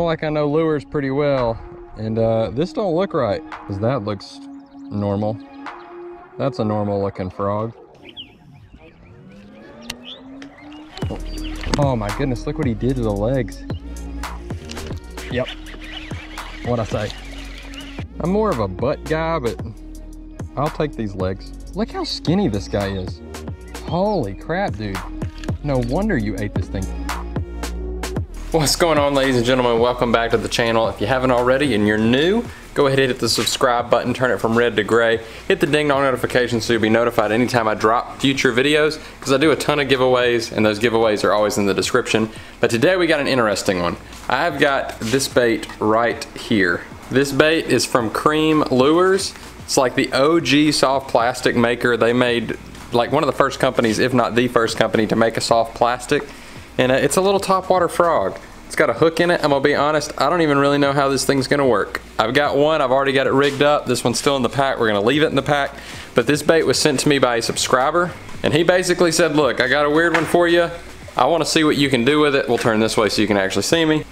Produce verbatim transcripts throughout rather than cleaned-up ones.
Like I know lures pretty well, and uh, this don't look right, because that looks normal. That's a normal looking frog. Oh my goodness, look what he did to the legs. Yep, what'd I say? I'm more of a butt guy, but I'll take these legs. Look how skinny this guy is. Holy crap, dude. No wonder you ate this thing. What's going on, ladies and gentlemen? Welcome back to the channel. If you haven't already and you're new, go ahead and hit the subscribe button, turn it from red to gray, hit the ding dong notification so you'll be notified anytime I drop future videos, because I do a ton of giveaways and those giveaways are always in the description. But today we got an interesting one. I've got this bait right here. This bait is from Creme Lures. It's like the O G soft plastic maker. They made like one of the first companies, if not the first company, to make a soft plastic. And it's a little topwater frog. It's got a hook in it. I'm gonna be honest, I don't even really know how this thing's gonna work. I've got one, I've already got it rigged up. This one's still in the pack, we're gonna leave it in the pack. But this bait was sent to me by a subscriber, and he basically said, look, I got a weird one for you. I wanna see what you can do with it. We'll turn this way so you can actually see me.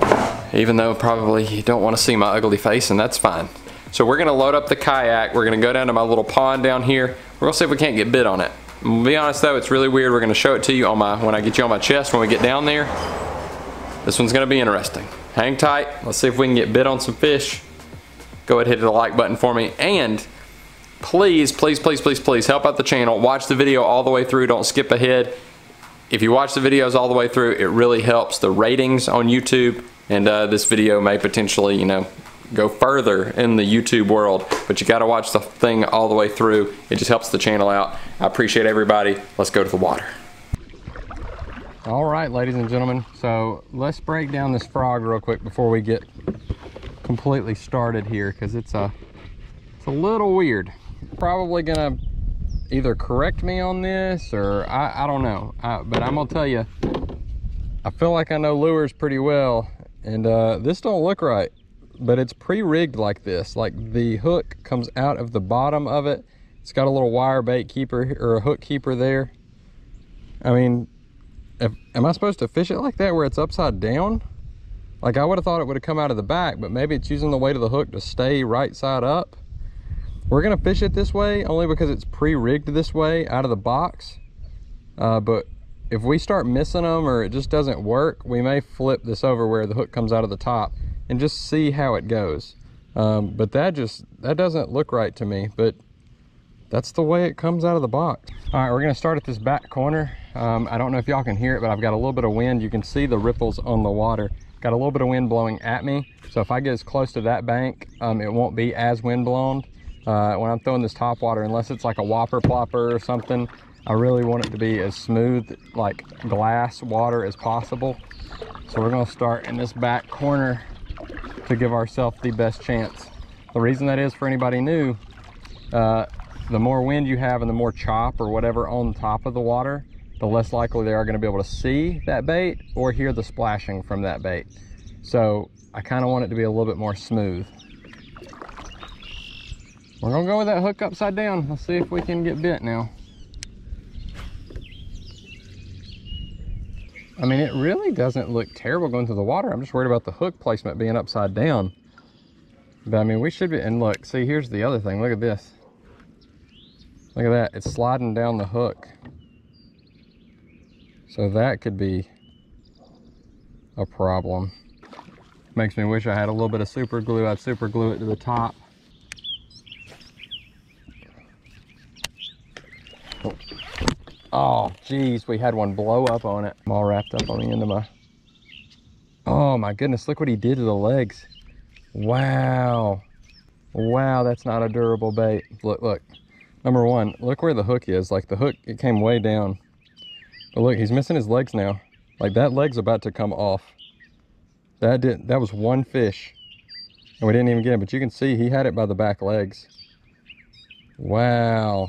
Even though probably you don't wanna see my ugly face, and that's fine. So we're gonna load up the kayak. We're gonna go down to my little pond down here. We're gonna see if we can't get bit on it. To be honest though, it's really weird. We're gonna show it to you on my, when I get you on my chest when we get down there. This one's gonna be interesting. Hang tight, let's see if we can get bit on some fish. Go ahead and hit the like button for me, and please, please, please, please, please help out the channel. Watch the video all the way through, don't skip ahead. If you watch the videos all the way through, it really helps the ratings on YouTube, and uh, this video may potentially, you know, go further in the YouTube world, but you gotta watch the thing all the way through. It just helps the channel out. I appreciate everybody. Let's go to the water. All right, ladies and gentlemen, so let's break down this frog real quick before we get completely started here, because it's a, it's a little weird. Probably gonna either correct me on this, or I, I don't know, I, but I'm gonna tell you, I feel like I know lures pretty well, and uh, this don't look right. But it's pre-rigged like this. Like the hook comes out of the bottom of it. It's got a little wire bait keeper or a hook keeper there. I mean, if, am I supposed to fish it like that where it's upside down? Like I would have thought it would have come out of the back, but maybe it's using the weight of the hook to stay right side up. We're gonna fish it this way only because it's pre-rigged this way out of the box. Uh, but if we start missing them or it just doesn't work, we may flip this over where the hook comes out of the top and just see how it goes. Um, but that just, that doesn't look right to me, but that's the way it comes out of the box. All right, we're gonna start at this back corner. Um, I don't know if y'all can hear it, but I've got a little bit of wind. You can see the ripples on the water. Got a little bit of wind blowing at me. So if I get as close to that bank, um, it won't be as wind blown. Uh, when I'm throwing this top water, unless it's like a whopper plopper or something, I really want it to be as smooth, like glass water as possible. So we're gonna start in this back corner to give ourselves the best chance. The reason that is, for anybody new, uh, the more wind you have and the more chop or whatever on top of the water, the less likely they are going to be able to see that bait or hear the splashing from that bait. So I kind of want it to be a little bit more smooth. We're going to go with that hook upside down. Let's see if we can get bit now. I mean, it really doesn't look terrible going through the water. I'm just worried about the hook placement being upside down. But I mean, we should be, and look, see, here's the other thing. Look at this. Look at that, it's sliding down the hook. So that could be a problem. Makes me wish I had a little bit of super glue. I'd super glue it to the top. Oh, geez, we had one blow up on it. I'm all wrapped up on the end of my... Oh, my goodness, look what he did to the legs. Wow. Wow, that's not a durable bait. Look, look. Number one, look where the hook is. Like, the hook, it came way down. But look, he's missing his legs now. Like, that leg's about to come off. That did, that was one fish. And we didn't even get him. But you can see he had it by the back legs. Wow.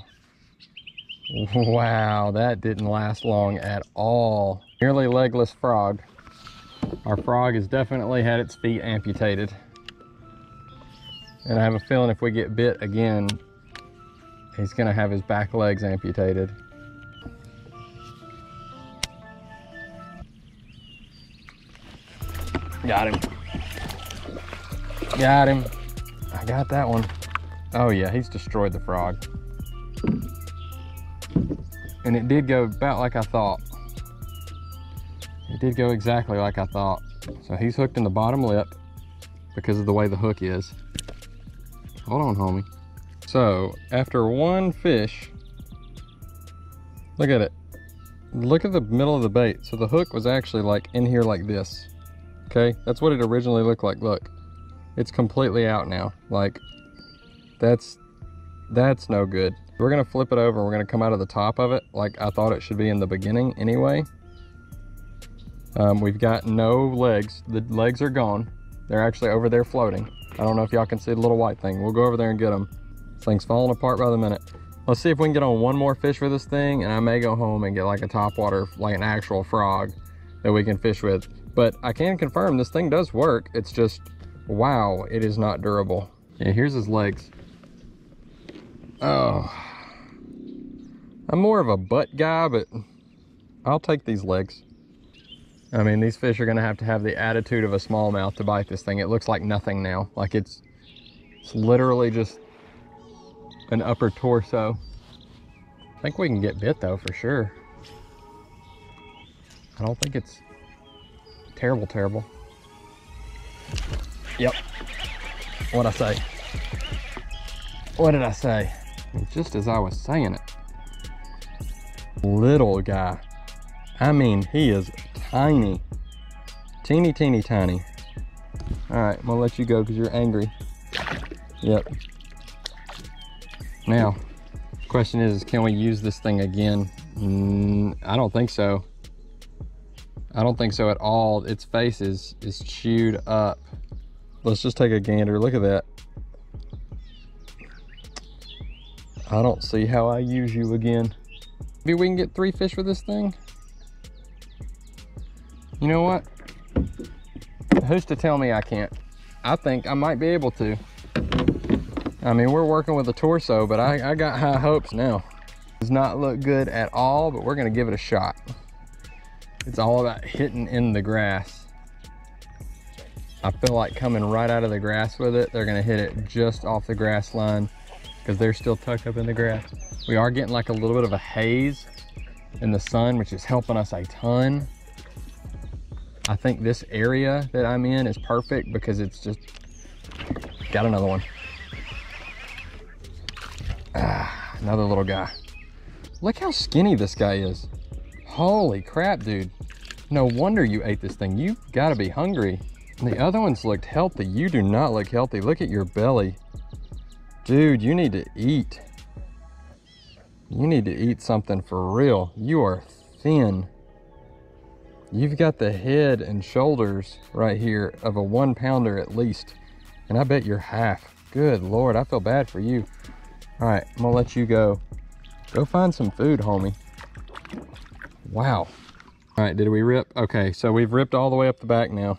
Wow, that didn't last long at all. Nearly legless frog. Our frog has definitely had its feet amputated. And I have a feeling if we get bit again, he's gonna have his back legs amputated. Got him. Got him. I got that one. Oh yeah, he's destroyed the frog. And it did go about like I thought. It did go exactly like I thought. So he's hooked in the bottom lip because of the way the hook is. Hold on, homie. So after one fish, look at it. Look at the middle of the bait. So the hook was actually like in here like this. Okay, that's what it originally looked like. Look, it's completely out now. Like that's, that's no good. We're gonna flip it over and we're gonna come out of the top of it like I thought it should be in the beginning anyway. Um, we've got no legs. The legs are gone. They're actually over there floating. I don't know if y'all can see the little white thing. We'll go over there and get them. This thing's falling apart by the minute. Let's see if we can get on one more fish with this thing, and I may go home and get like a topwater, like an actual frog that we can fish with. But I can confirm this thing does work. It's just, wow, it is not durable. Yeah, here's his legs. Oh, I'm more of a butt guy, but I'll take these legs. I mean, these fish are gonna have to have the attitude of a smallmouth to bite this thing. It looks like nothing now. Like it's, it's literally just an upper torso. I think we can get bit though, for sure. I don't think it's terrible, terrible. Yep, what'd I say? What did I say? Just as I was saying it. Little guy. I mean, he is tiny, teeny, teeny, tiny. All right, I'm gonna let you go because you're angry. Yep. Now, question is, can we use this thing again? Mm, I don't think so. I don't think so at all. Its face is, is chewed up. Let's just take a gander. Look at that. I don't see how I use you again. Maybe we can get three fish with this thing. You know what? Who's to tell me I can't? I think I might be able to. I mean, we're working with a torso, but I, I got high hopes now. Does not look good at all, but we're gonna give it a shot. It's all about hitting in the grass. I feel like coming right out of the grass with it. They're gonna hit it just off the grass line because they're still tucked up in the grass. We are getting like a little bit of a haze in the sun, which is helping us a ton. I think this area that I'm in is perfect because it's just, got another one. Ah, another little guy. Look how skinny this guy is. Holy crap, dude. No wonder you ate this thing. You gotta be hungry. The other ones looked healthy. You do not look healthy. Look at your belly. Dude, you need to eat. You need to eat something for real. You are thin. You've got the head and shoulders right here of a one pounder at least. And I bet you're half. Good Lord, I feel bad for you. All right, I'm gonna let you go. Go find some food, homie. Wow. All right, did we rip? Okay, so we've ripped all the way up the back now.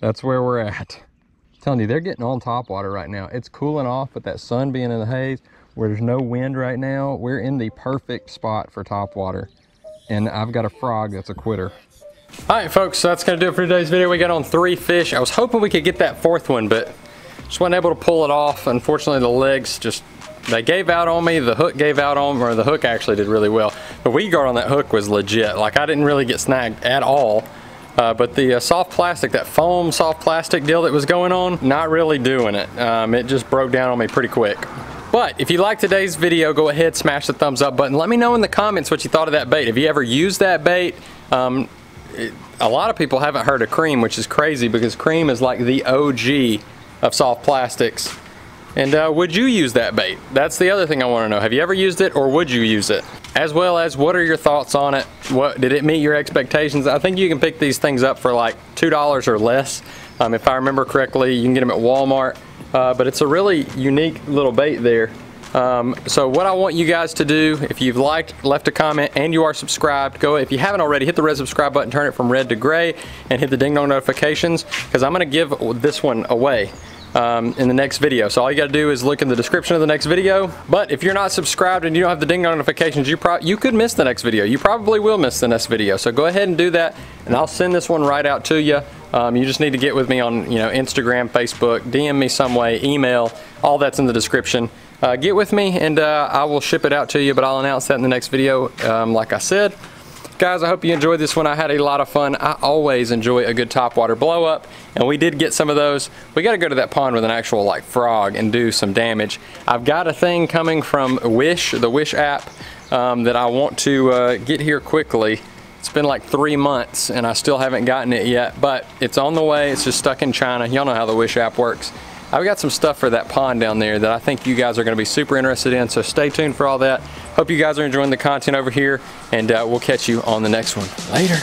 That's where we're at. I'm telling you, they're getting on top water right now. It's cooling off, but that sun being in the haze, where there's no wind right now, we're in the perfect spot for top water. And I've got a frog that's a quitter. All right, folks, so that's gonna do it for today's video. We got on three fish. I was hoping we could get that fourth one, but just wasn't able to pull it off. Unfortunately, the legs just, they gave out on me. The hook gave out on me, or the hook actually did really well. The weed guard on that hook was legit. Like, I didn't really get snagged at all. Uh, but the uh, soft plastic, that foam soft plastic deal that was going on, not really doing it. Um, it just broke down on me pretty quick. But if you liked today's video, go ahead, smash the thumbs up button. Let me know in the comments what you thought of that bait. Have you ever used that bait? Um, it, a lot of people haven't heard of Creme, which is crazy because Creme is like the O G of soft plastics. And uh, would you use that bait? That's the other thing I want to know. Have you ever used it, or would you use it? As well as, what are your thoughts on it? What, did it meet your expectations? I think you can pick these things up for like two dollars or less. Um, if I remember correctly, you can get them at Walmart. Uh, but it's a really unique little bait there. Um, so what I want you guys to do, if you've liked, left a comment, and you are subscribed, go, if you haven't already, hit the red subscribe button, turn it from red to gray, and hit the ding dong notifications, because I'm going to give this one away um, in the next video. So all you got to do is look in the description of the next video. But if you're not subscribed and you don't have the ding dong notifications, you, pro you could miss the next video. You probably will miss the next video. So go ahead and do that, and I'll send this one right out to you. Um, you just need to get with me on, you know, Instagram, Facebook, D M me some way, email, all that's in the description. Uh, get with me and uh, I will ship it out to you, but I'll announce that in the next video, um, like I said. Guys, I hope you enjoyed this one. I had a lot of fun. I always enjoy a good topwater blow up, and we did get some of those. We got to go to that pond with an actual like frog and do some damage. I've got a thing coming from Wish, the Wish app, um, that I want to uh, get here quickly. It's been like three months and I still haven't gotten it yet, but it's on the way. It's just stuck in China. Y'all know how the Wish app works. I've got some stuff for that pond down there that I think you guys are going to be super interested in, so stay tuned for all that. Hope you guys are enjoying the content over here, and uh, we'll catch you on the next one. Later.